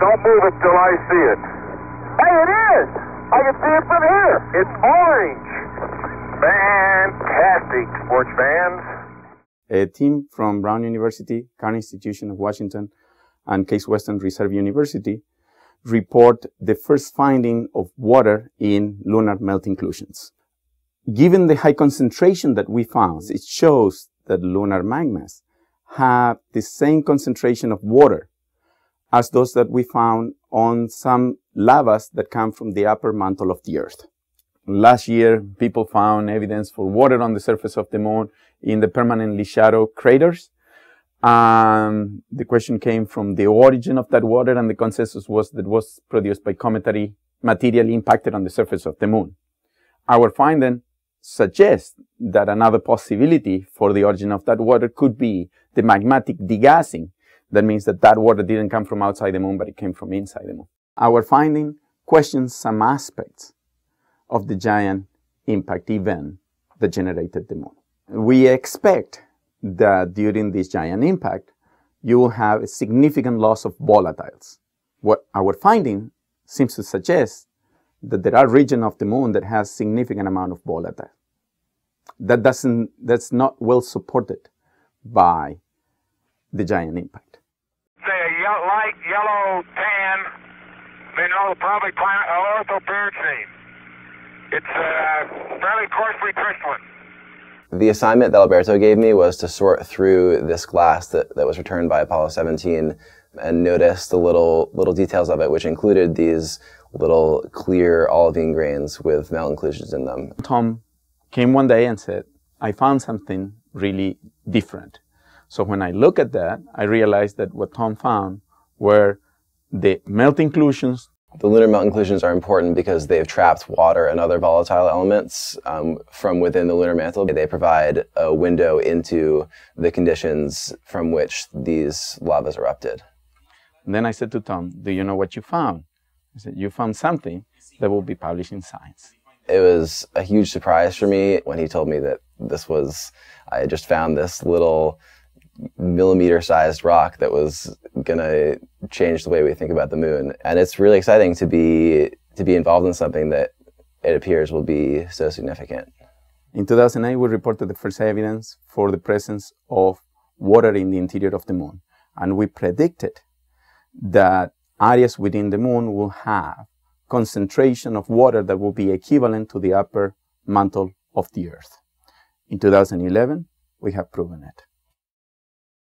Don't move it till I see it. Hey, it is! I can see it from here. It's orange. Fantastic, sports fans. A team from Brown University, Carnegie Institution of Washington, and Case Western Reserve University report the first finding of water in lunar melt inclusions. Given the high concentration that we found, it shows that lunar magmas have the same concentration of water as those that we found on some lavas that come from the upper mantle of the Earth. Last year, people found evidence for water on the surface of the Moon in the permanently shallow craters. The question came from the origin of that water, and the consensus was that it was produced by cometary material impacted on the surface of the Moon. Our finding suggests that another possibility for the origin of that water could be the magmatic degassing. That means that that water didn't come from outside the Moon, but it came from inside the Moon. Our finding questions some aspects of the giant impact event that generated the Moon. We expect that during this giant impact, you will have a significant loss of volatiles. What our finding seems to suggest that there are regions of the Moon that has significant amount of volatile. That's not well supported by the giant impact. The light yellow tan, they know probably orthopyroxene. It's fairly coarsely crystalline. The assignment that Alberto gave me was to sort through this glass that was returned by Apollo 17 and notice the little details of it, which included these little clear olivine grains with melt inclusions in them. Tom came one day and said, I found something really different. So when I look at that, I realized that what Tom found were the melt inclusions. The lunar melt inclusions are important because they've trapped water and other volatile elements from within the lunar mantle. They provide a window into the conditions from which these lavas erupted. And then I said to Tom, do you know what you found? He said, you found something that will be published in Science. It was a huge surprise for me when he told me that I had just found this little millimeter-sized rock that was going to change the way we think about the Moon. And it's really exciting to be involved in something that it appears will be so significant. In 2008, we reported the first evidence for the presence of water in the interior of the Moon. And we predicted that areas within the Moon will have concentration of water that will be equivalent to the upper mantle of the Earth. In 2011, we have proven it.